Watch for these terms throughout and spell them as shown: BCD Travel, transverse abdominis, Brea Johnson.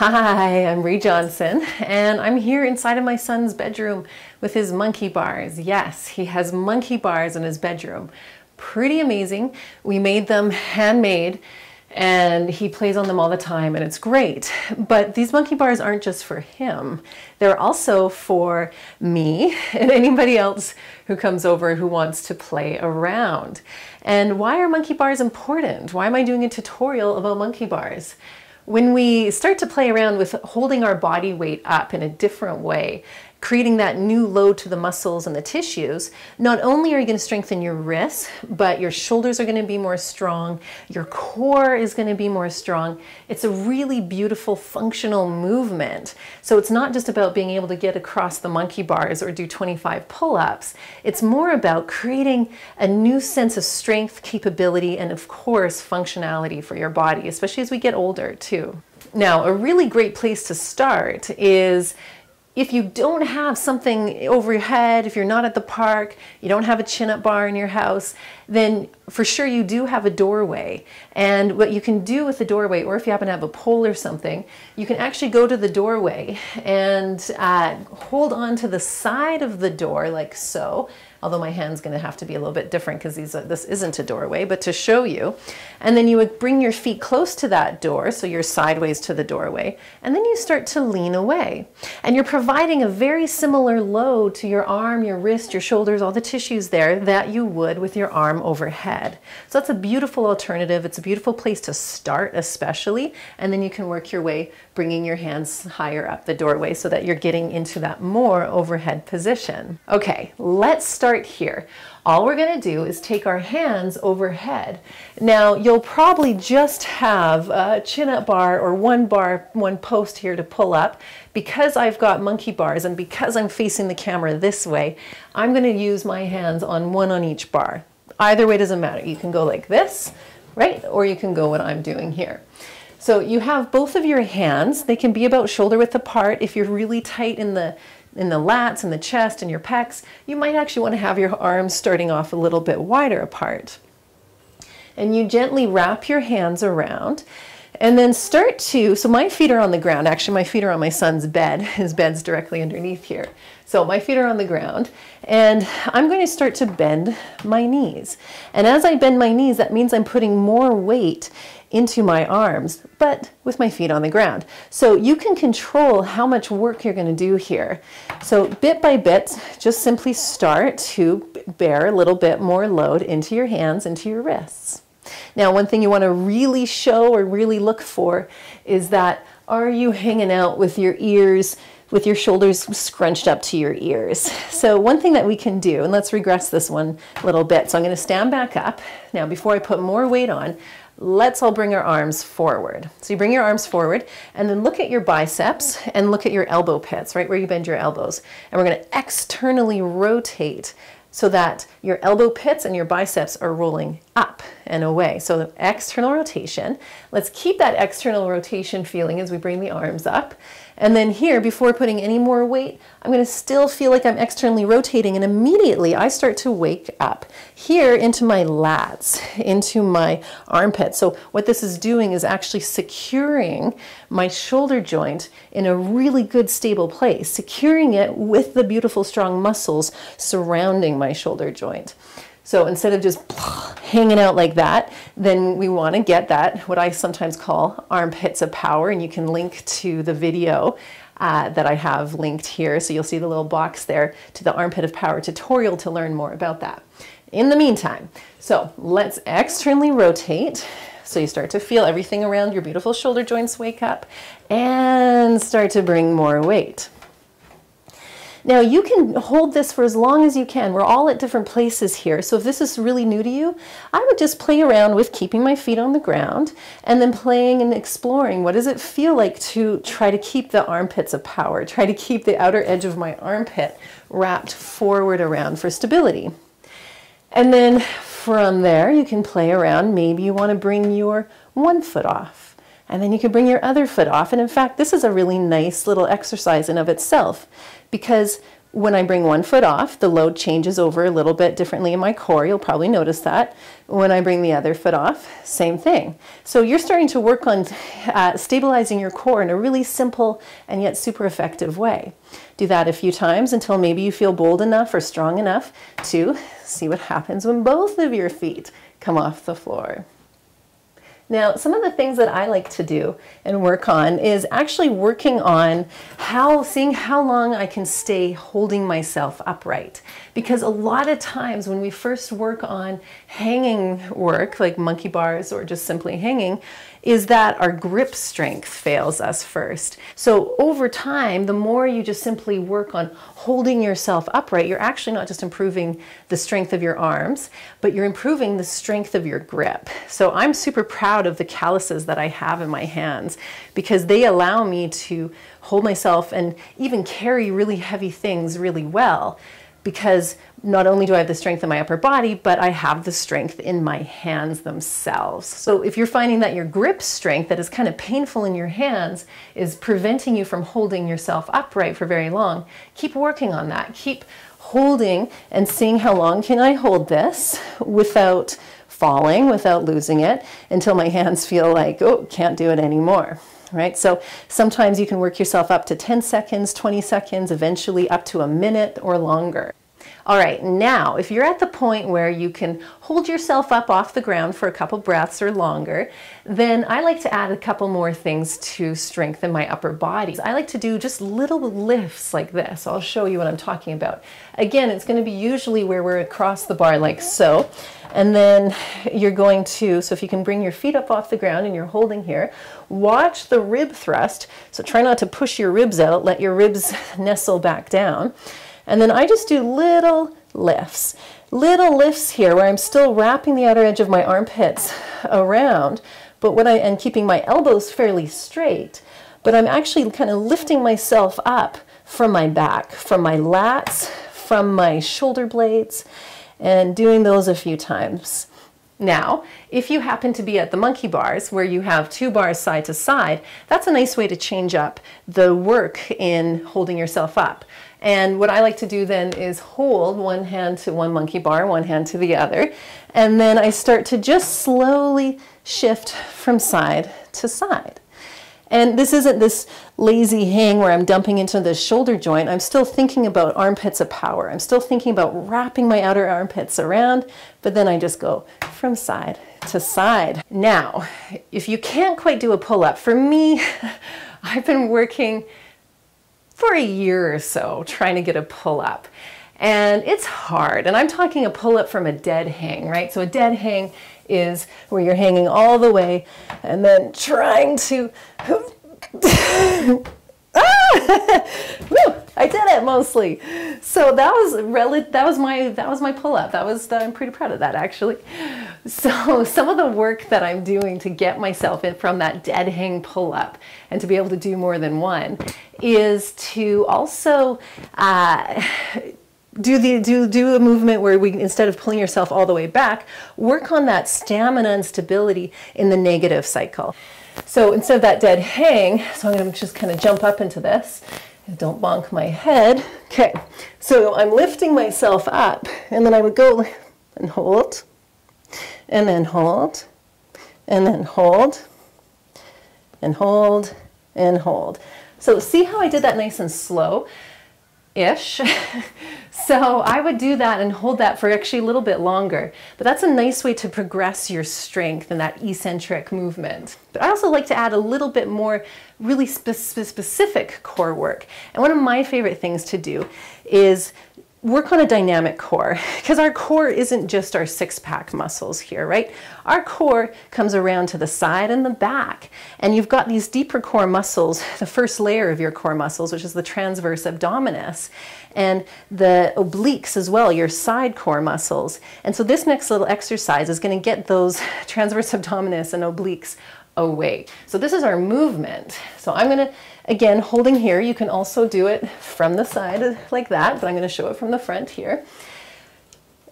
Hi, I'm Brea Johnson, and I'm here inside of my son's bedroom with his monkey bars. Yes, he has monkey bars in his bedroom. Pretty amazing. We made them handmade, and he plays on them all the time, and it's great. But these monkey bars aren't just for him. They're also for me and anybody else who comes over who wants to play around. And why are monkey bars important? Why am I doing a tutorial about monkey bars? When we start to play around with holding our body weight up in a different way, creating that new load to the muscles and the tissues, not only are you going to strengthen your wrists, but your shoulders are going to be more strong, your core is going to be more strong. It's a really beautiful functional movement. So it's not just about being able to get across the monkey bars or do 25 pull-ups. It's more about creating a new sense of strength, capability, and of course, functionality for your body, especially as we get older too. Now, a really great place to start is if you don't have something over your head, if you're not at the park, you don't have a chin-up bar in your house, then for sure you do have a doorway. And what you can do with the doorway, or if you happen to have a pole or something, you can actually go to the doorway and hold on to the side of the door like so. Although my hand's going to have to be a little bit different because this isn't a doorway, but to show you. And then you would bring your feet close to that door, so you're sideways to the doorway, and then you start to lean away. And you're providing a very similar load to your arm, your wrist, your shoulders, all the tissues there that you would with your arm overhead. So that's a beautiful alternative. It's a beautiful place to start especially, and then you can work your way bringing your hands higher up the doorway so that you're getting into that more overhead position. Okay, let's start here. All we're going to do is take our hands overhead. Now, you'll probably just have a chin-up bar or one post here to pull up. Because I've got monkey bars and because I'm facing the camera this way, I'm going to use my hands on one on each bar. Either way doesn't matter. You can go like this, right? Or you can go what I'm doing here. So you have both of your hands. They can be about shoulder width apart. If you're really tight in the lats and the chest and your pecs, you might actually want to have your arms starting off a little bit wider apart. And you gently wrap your hands around and then start to, so my feet are on the ground. Actually, my feet are on my son's bed. His bed's directly underneath here. So my feet are on the ground, and I'm going to start to bend my knees. And as I bend my knees, that means I'm putting more weight into my arms, but with my feet on the ground. So you can control how much work you're going to do here. So bit by bit, just simply start to bear a little bit more load into your hands, into your wrists. Now, one thing you want to really show or really look for is that, are you hanging out with your ears, with your shoulders scrunched up to your ears? So one thing that we can do, and let's regress this one a little bit. So I'm going to stand back up. Now, before I put more weight on, let's all bring our arms forward. So you bring your arms forward and then look at your biceps and look at your elbow pits, right where you bend your elbows. And we're going to externally rotate so that your elbow pits and your biceps are rolling up and away. So the external rotation, let's keep that external rotation feeling as we bring the arms up. And then here, before putting any more weight, I'm going to still feel like I'm externally rotating, and immediately I start to wake up here into my lats, into my armpits. So what this is doing is actually securing my shoulder joint in a really good stable place, securing it with the beautiful strong muscles surrounding my shoulder joint. So instead of just hanging out like that, then we want to get that, what I sometimes call armpits of power, and you can link to the video that I have linked here. So you'll see the little box there to the armpit of power tutorial to learn more about that. In the meantime, so let's externally rotate. So you start to feel everything around your beautiful shoulder joints wake up and start to bring more weight. Now, you can hold this for as long as you can. We're all at different places here. So if this is really new to you, I would just play around with keeping my feet on the ground and then playing and exploring. What does it feel like to try to keep the armpits of power, try to keep the outer edge of my armpit wrapped forward around for stability? And then from there, you can play around. Maybe you want to bring your one foot off. And then you can bring your other foot off. And in fact, this is a really nice little exercise in of itself, because When I bring one foot off, the load changes over a little bit differently in my core. You'll probably notice that. When I bring the other foot off, same thing. So you're starting to work on stabilizing your core in a really simple and yet super effective way. Do that a few times until maybe you feel bold enough or strong enough to see what happens when both of your feet come off the floor. Now, some of the things that I like to do and work on is actually working on seeing how long I can stay holding myself upright. Because a lot of times when we first work on hanging work, like monkey bars or just simply hanging, is that our grip strength fails us first. So over time, the more you just simply work on holding yourself upright, you're actually not just improving the strength of your arms, but you're improving the strength of your grip. So I'm super proud of the calluses that I have in my hands because they allow me to hold myself and even carry really heavy things really well, because not only do I have the strength in my upper body, but I have the strength in my hands themselves. So if you're finding that your grip strength that is kind of painful in your hands is preventing you from holding yourself upright for very long, keep working on that. Keep holding and seeing how long can I hold this without falling, without losing it, until my hands feel like, oh, can't do it anymore, right? So sometimes you can work yourself up to 10 seconds, 20 seconds, eventually up to a minute or longer. All right, now, if you're at the point where you can hold yourself up off the ground for a couple breaths or longer, then I like to add a couple more things to strengthen my upper body. I like to do just little lifts like this. I'll show you what I'm talking about. Again, it's going to be usually where we're across the bar like so. And then you're going to, so if you can bring your feet up off the ground and you're holding here, watch the rib thrust. So try not to push your ribs out, let your ribs nestle back down. And then I just do little lifts here where I'm still wrapping the outer edge of my armpits around, but what I am keeping my elbows fairly straight, but I'm actually kind of lifting myself up from my back, from my lats, from my shoulder blades, and doing those a few times. Now, if you happen to be at the monkey bars where you have two bars side to side, that's a nice way to change up the work in holding yourself up. And what I like to do then is hold one hand to one monkey bar, one hand to the other, and then I start to just slowly shift from side to side. And this isn't this lazy hang where I'm dumping into the shoulder joint. I'm still thinking about armpits of power. I'm still thinking about wrapping my outer armpits around, but then I just go from side to side. Now, if you can't quite do a pull-up, for me, I've been working for a year or so trying to get a pull-up. And it's hard, and I'm talking a pull-up from a dead hang, right? So a dead hang is where you're hanging all the way and then trying to, I did it mostly. So that was my pull-up. I'm pretty proud of that actually. So some of the work that I'm doing to get myself in from that dead hang pull-up and to be able to do more than one is to also, do a movement where we, instead of pulling yourself all the way back, work on that stamina and stability in the negative cycle. So instead of that dead hang, so I'm going to just kind of jump up into this. Don't bonk my head. Okay, so I'm lifting myself up, and then I would go and hold, and then hold, and then hold, and hold, and hold. So see how I did that nice and slow-ish? So I would do that and hold that for actually a little bit longer, but that's a nice way to progress your strength and that eccentric movement. But I also like to add a little bit more really specific core work. And one of my favorite things to do is work on a dynamic core, because our core isn't just our six-pack muscles here, right? Our core comes around to the side and the back, and you've got these deeper core muscles, the first layer of your core muscles, which is the transverse abdominis, and the obliques as well, your side core muscles. And so this next little exercise is going to get those transverse abdominis and obliques away. So this is our movement. So I'm going to, again, holding here, you can also do it from the side like that, but I'm going to show it from the front here.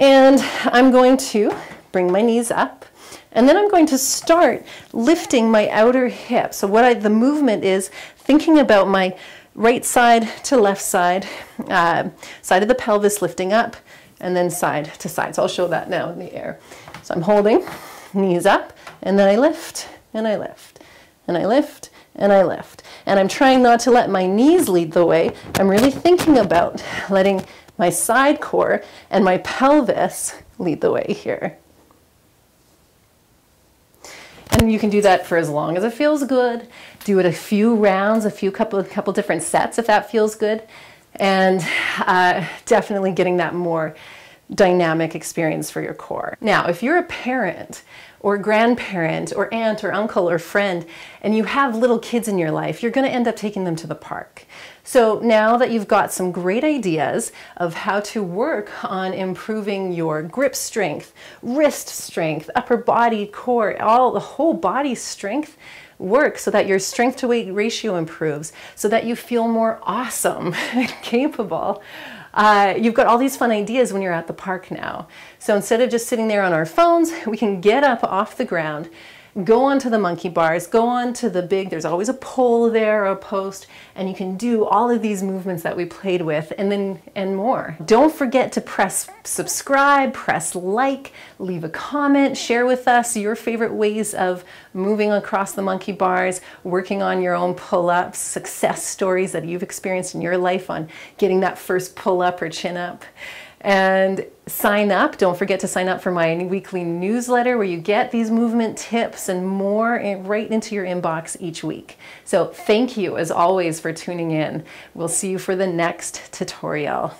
And I'm going to bring my knees up, and then I'm going to start lifting my outer hip. So the movement is thinking about my right side to left side, side of the pelvis lifting up, and then side to side. So I'll show that now in the air. So I'm holding, knees up, and then I lift, and I lift, and I lift, and I lift. And I'm trying not to let my knees lead the way. I'm really thinking about letting my side core and my pelvis lead the way here. And you can do that for as long as it feels good. Do it a few rounds, a couple different sets if that feels good. And definitely getting that more dynamic experience for your core. Now, if you're a parent or grandparent or aunt or uncle or friend and you have little kids in your life, you're going to end up taking them to the park. So now that you've got some great ideas of how to work on improving your grip strength, wrist strength, upper body, core, all the whole body strength work so that your strength to weight ratio improves, so that you feel more awesome and capable. You've got all these fun ideas when you're at the park now. So instead of just sitting there on our phones, we can get up off the ground, go onto the monkey bars, go onto the big, there's always a pole there or a post, and you can do all of these movements that we played with and more. Don't forget to press subscribe, press like, leave a comment, share with us your favorite ways of moving across the monkey bars, working on your own pull-ups, success stories that you've experienced in your life on getting that first pull-up or chin-up. And sign up. Don't forget to sign up for my weekly newsletter where you get these movement tips and more right into your inbox each week. So thank you as always for tuning in. We'll see you for the next tutorial.